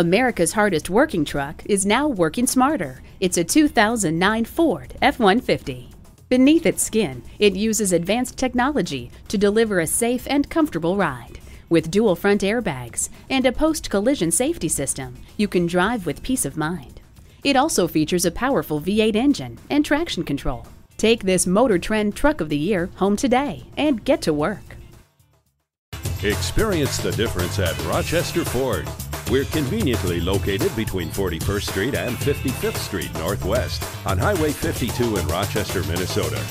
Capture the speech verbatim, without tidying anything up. America's hardest working truck is now working smarter. It's a two thousand nine Ford F one fifty. Beneath its skin, it uses advanced technology to deliver a safe and comfortable ride. With dual front airbags and a post-collision safety system, you can drive with peace of mind. It also features a powerful V eight engine and traction control. Take this Motor Trend Truck of the Year home today and get to work. Experience the difference at Rochester Ford. We're conveniently located between forty-first Street and fifty-fifth Street Northwest on Highway fifty-two in Rochester, Minnesota.